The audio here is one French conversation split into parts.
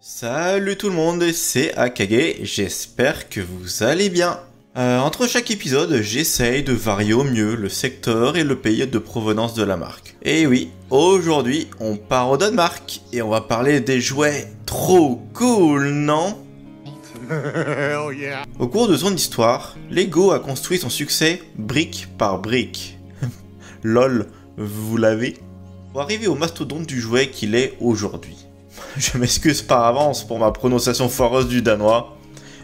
Salut tout le monde, c'est Akage, j'espère que vous allez bien. Entre chaque épisode, j'essaye de varier au mieux le secteur et le pays de provenance de la marque. Et oui, aujourd'hui, on part au Danemark et on va parler des jouets trop cool, non? Au cours de son histoire, Lego a construit son succès brique par brique. Lol, vous l'avez. Pour arriver au mastodonte du jouet qu'il est aujourd'hui. Je m'excuse par avance pour ma prononciation foireuse du danois.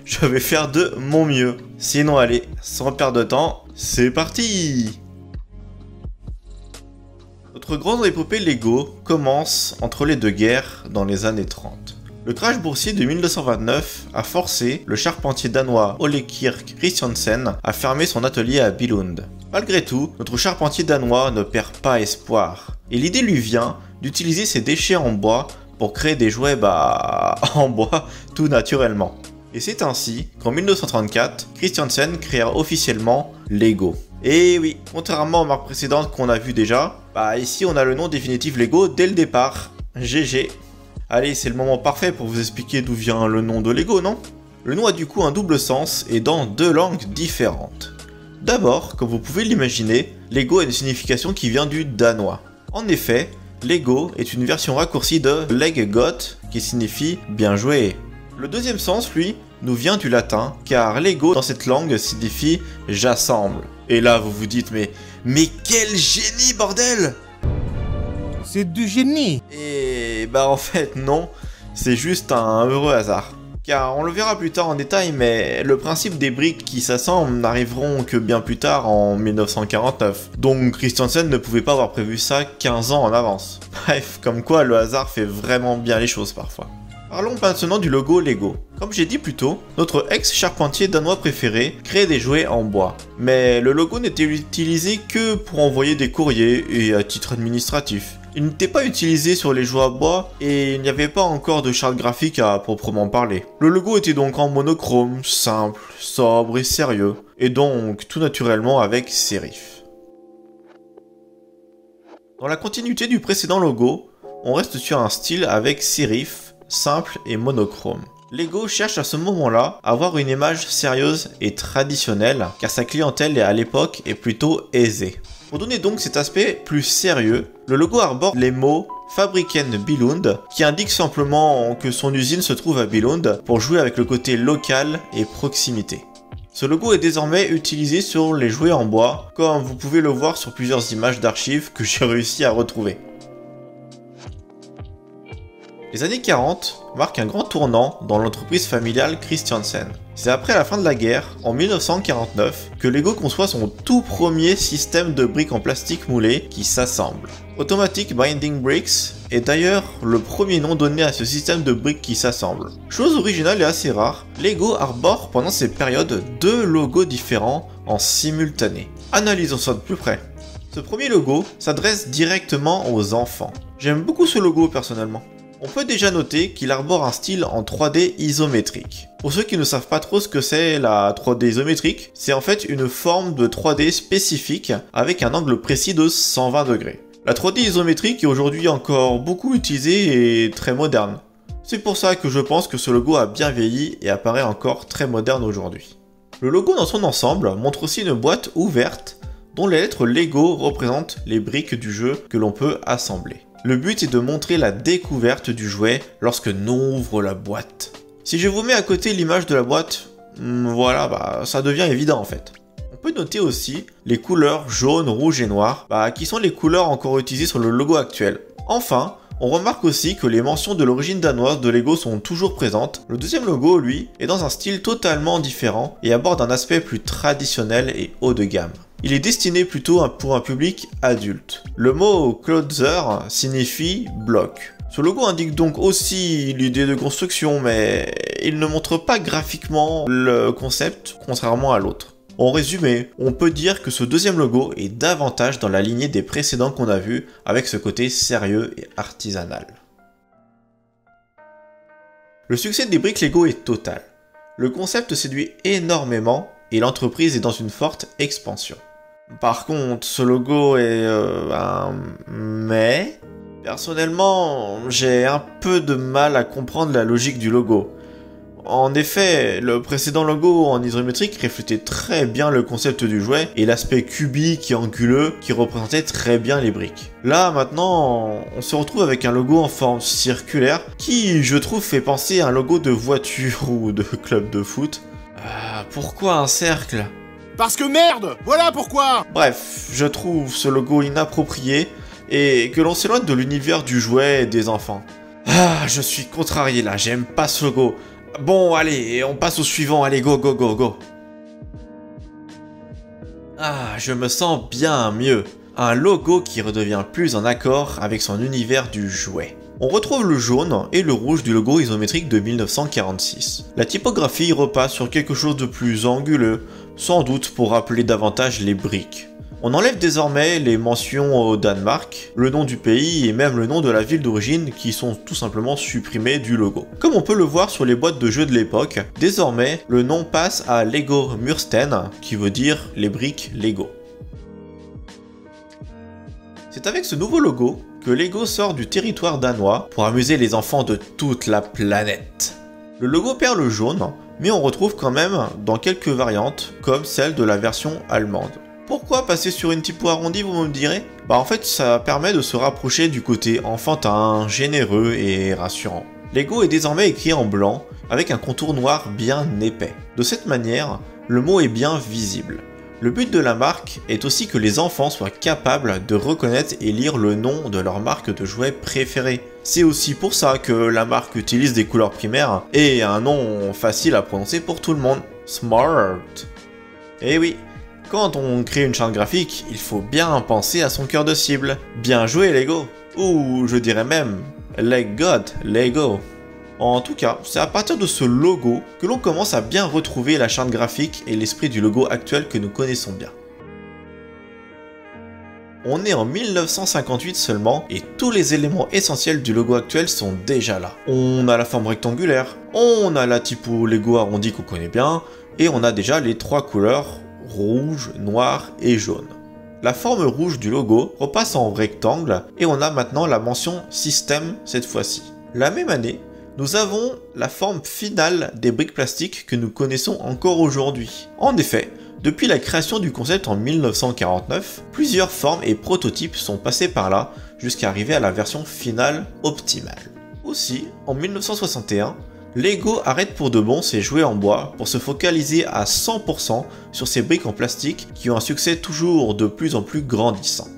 Je vais faire de mon mieux. Sinon, allez, sans perdre de temps, c'est parti! Notre grande épopée Lego commence entre les deux guerres dans les années 30. Le crash boursier de 1929 a forcé le charpentier danois Ole Kirk Christiansen à fermer son atelier à Billund. Malgré tout, notre charpentier danois ne perd pas espoir. Et l'idée lui vient d'utiliser ses déchets en bois pour créer des jouets en bois tout naturellement. Et c'est ainsi qu'en 1934, Christiansen créa officiellement Lego. Et oui, contrairement aux marques précédentes qu'on a vues déjà, ici on a le nom définitif Lego dès le départ. GG. Allez, c'est le moment parfait pour vous expliquer d'où vient le nom de Lego, non? Le nom a du coup un double sens et dans deux langues différentes. D'abord, comme vous pouvez l'imaginer, Lego a une signification qui vient du danois. En effet, Lego est une version raccourcie de Leg godt qui signifie bien joué. Le deuxième sens, lui, nous vient du latin car Lego dans cette langue signifie j'assemble. Et là vous vous dites mais quel génie bordel! C'est du génie! Et en fait non, c'est juste un heureux hasard. Car on le verra plus tard en détail, mais le principe des briques qui s'assemblent n'arriveront que bien plus tard en 1949. Donc Christiansen ne pouvait pas avoir prévu ça 15 ans en avance. Bref, comme quoi le hasard fait vraiment bien les choses parfois. Parlons maintenant du logo Lego. Comme j'ai dit plus tôt, notre ex-charpentier danois préféré créait des jouets en bois. Mais le logo n'était utilisé que pour envoyer des courriers et à titre administratif. Il n'était pas utilisé sur les jouets à bois et il n'y avait pas encore de charte graphique à proprement parler. Le logo était donc en monochrome, simple, sobre et sérieux, et donc tout naturellement avec sérif. Dans la continuité du précédent logo, on reste sur un style avec sérif, simple et monochrome. Lego cherche à ce moment-là à avoir une image sérieuse et traditionnelle, car sa clientèle à l'époque est plutôt aisée. Pour donner donc cet aspect plus sérieux, le logo arbore les mots « Fabriken Billund » qui indique simplement que son usine se trouve à Billund pour jouer avec le côté local et proximité. Ce logo est désormais utilisé sur les jouets en bois, comme vous pouvez le voir sur plusieurs images d'archives que j'ai réussi à retrouver. Les années 40 marquent un grand tournant dans l'entreprise familiale Christiansen. C'est après la fin de la guerre, en 1949, que Lego conçoit son tout premier système de briques en plastique moulé qui s'assemble. Automatic Binding Bricks est d'ailleurs le premier nom donné à ce système de briques qui s'assemble. Chose originale et assez rare, Lego arbore pendant ces périodes deux logos différents en simultané. Analysons ça de plus près. Ce premier logo s'adresse directement aux enfants. J'aime beaucoup ce logo personnellement. On peut déjà noter qu'il arbore un style en 3D isométrique. Pour ceux qui ne savent pas trop ce que c'est la 3D isométrique, c'est en fait une forme de 3D spécifique avec un angle précis de 120 degrés. La 3D isométrique est aujourd'hui encore beaucoup utilisée et très moderne. C'est pour ça que je pense que ce logo a bien vieilli et apparaît encore très moderne aujourd'hui. Le logo dans son ensemble montre aussi une boîte ouverte dont les lettres Lego représentent les briques du jeu que l'on peut assembler. Le but est de montrer la découverte du jouet lorsque l'on ouvre la boîte. Si je vous mets à côté l'image de la boîte, voilà, ça devient évident en fait. On peut noter aussi les couleurs jaune, rouge et noir, qui sont les couleurs encore utilisées sur le logo actuel. Enfin, on remarque aussi que les mentions de l'origine danoise de Lego sont toujours présentes. Le deuxième logo, lui, est dans un style totalement différent et aborde un aspect plus traditionnel et haut de gamme. Il est destiné plutôt pour un public adulte. Le mot « Klodser » signifie « bloc ». Ce logo indique donc aussi l'idée de construction, mais il ne montre pas graphiquement le concept, contrairement à l'autre. En résumé, on peut dire que ce deuxième logo est davantage dans la lignée des précédents qu'on a vus, avec ce côté sérieux et artisanal. Le succès des briques Lego est total. Le concept séduit énormément et l'entreprise est dans une forte expansion. Par contre, ce logo est mais personnellement, j'ai un peu de mal à comprendre la logique du logo. En effet, le précédent logo en isométrique reflétait très bien le concept du jouet et l'aspect cubique et anguleux qui représentait très bien les briques. Là, maintenant, on se retrouve avec un logo en forme circulaire qui, je trouve, fait penser à un logo de voiture ou de club de foot. Pourquoi un cercle ? Parce que merde ! Voilà pourquoi ! Bref, je trouve ce logo inapproprié et que l'on s'éloigne de l'univers du jouet et des enfants. Je suis contrarié là, j'aime pas ce logo. Bon, allez, on passe au suivant, allez, go, go, go, go. Je me sens bien mieux. Un logo qui redevient plus en accord avec son univers du jouet. On retrouve le jaune et le rouge du logo isométrique de 1946. La typographie repasse sur quelque chose de plus anguleux, sans doute pour rappeler davantage les briques. On enlève désormais les mentions au Danemark, le nom du pays et même le nom de la ville d'origine qui sont tout simplement supprimés du logo. Comme on peut le voir sur les boîtes de jeux de l'époque, désormais le nom passe à Lego Mursten, qui veut dire les briques Lego. C'est avec ce nouveau logo que Lego sort du territoire danois pour amuser les enfants de toute la planète. Le logo perd le jaune, mais on retrouve quand même dans quelques variantes comme celle de la version allemande. Pourquoi passer sur une typo arrondie, vous me direz? Bah en fait, ça permet de se rapprocher du côté enfantin, généreux et rassurant. Lego est désormais écrit en blanc, avec un contour noir bien épais. De cette manière, le mot est bien visible. Le but de la marque est aussi que les enfants soient capables de reconnaître et lire le nom de leur marque de jouet préférée. C'est aussi pour ça que la marque utilise des couleurs primaires et un nom facile à prononcer pour tout le monde. Smart. Eh oui. Quand on crée une charte graphique, il faut bien penser à son cœur de cible. Bien joué Lego, ou je dirais même, Leg godt Lego. En tout cas, c'est à partir de ce logo que l'on commence à bien retrouver la charte graphique et l'esprit du logo actuel que nous connaissons bien. On est en 1958 seulement et tous les éléments essentiels du logo actuel sont déjà là. On a la forme rectangulaire, on a la typo Lego arrondie qu'on connaît bien, et on a déjà les trois couleurs rouge, noir et jaune. La forme rouge du logo repasse en rectangle et on a maintenant la mention système cette fois-ci. La même année, nous avons la forme finale des briques plastiques que nous connaissons encore aujourd'hui. En effet, depuis la création du concept en 1949, plusieurs formes et prototypes sont passés par là jusqu'à arriver à la version finale optimale. Aussi, en 1961, Lego arrête pour de bon ses jouets en bois pour se focaliser à 100% sur ses briques en plastique qui ont un succès toujours de plus en plus grandissant.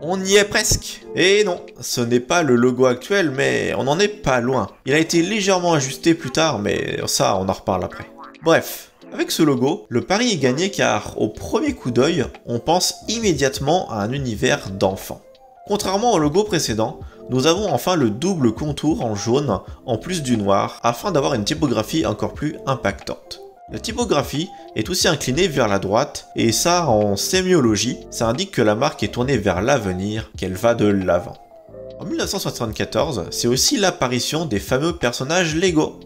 On y est presque! Et non, ce n'est pas le logo actuel, mais on n'en est pas loin. Il a été légèrement ajusté plus tard, mais ça on en reparle après. Bref, avec ce logo, le pari est gagné car au premier coup d'œil, on pense immédiatement à un univers d'enfant. Contrairement au logo précédent, nous avons enfin le double contour en jaune en plus du noir afin d'avoir une typographie encore plus impactante. La typographie est aussi inclinée vers la droite et ça en sémiologie, ça indique que la marque est tournée vers l'avenir, qu'elle va de l'avant. En 1974, c'est aussi l'apparition des fameux personnages Lego.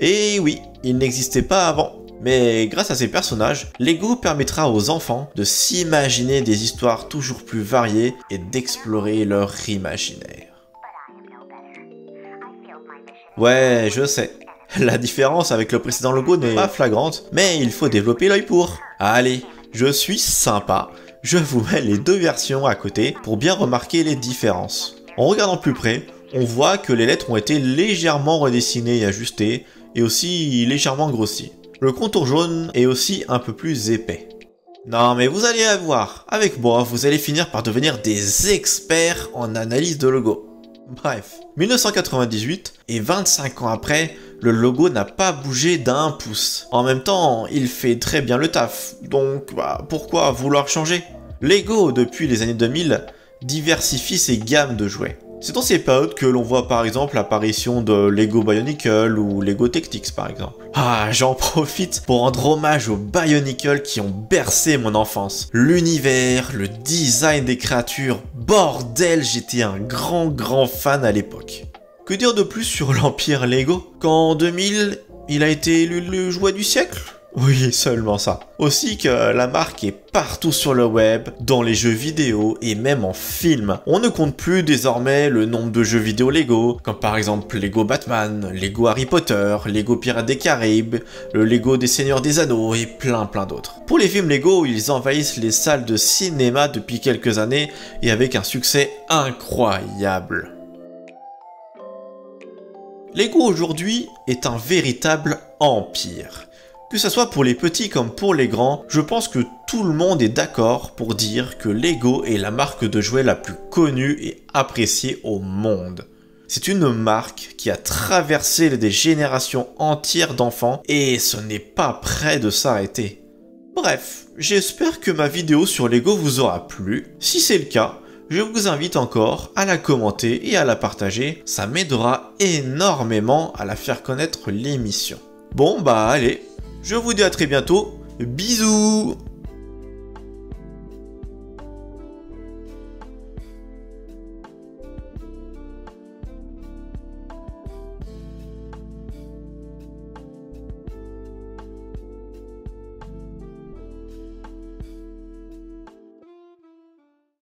Et oui, ils n'existaient pas avant. Mais grâce à ces personnages, Lego permettra aux enfants de s'imaginer des histoires toujours plus variées et d'explorer leur imaginaire. Ouais, je sais. La différence avec le précédent logo n'est pas flagrante, mais il faut développer l'œil pour. Allez, je suis sympa. Je vous mets les deux versions à côté pour bien remarquer les différences. En regardant plus près, on voit que les lettres ont été légèrement redessinées et ajustées, et aussi légèrement grossies. Le contour jaune est aussi un peu plus épais. Non mais vous allez voir, avec moi vous allez finir par devenir des experts en analyse de logo. Bref, 1998 et 25 ans après, le logo n'a pas bougé d'un pouce. En même temps, il fait très bien le taf, donc pourquoi vouloir changer? Lego, depuis les années 2000, diversifie ses gammes de jouets. C'est dans ces périodes que l'on voit par exemple l'apparition de Lego Bionicle ou Lego Technics par exemple. J'en profite pour rendre hommage aux Bionicle qui ont bercé mon enfance. L'univers, le design des créatures, bordel, j'étais un grand fan à l'époque. Que dire de plus sur l'Empire Lego qu'en 2000, il a été élu le jouet du siècle? Oui, seulement ça. Aussi que la marque est partout sur le web, dans les jeux vidéo et même en film. On ne compte plus désormais le nombre de jeux vidéo Lego, comme par exemple Lego Batman, Lego Harry Potter, Lego Pirates des Caraïbes, le Lego des Seigneurs des Anneaux et plein d'autres. Pour les films Lego, ils envahissent les salles de cinéma depuis quelques années et avec un succès incroyable. Lego aujourd'hui est un véritable empire. Que ce soit pour les petits comme pour les grands, je pense que tout le monde est d'accord pour dire que Lego est la marque de jouets la plus connue et appréciée au monde. C'est une marque qui a traversé des générations entières d'enfants et ce n'est pas près de s'arrêter. Bref, j'espère que ma vidéo sur Lego vous aura plu. Si c'est le cas, je vous invite encore à la commenter et à la partager, ça m'aidera énormément à la faire connaître l'émission. Bon bah allez, je vous dis à très bientôt, bisous!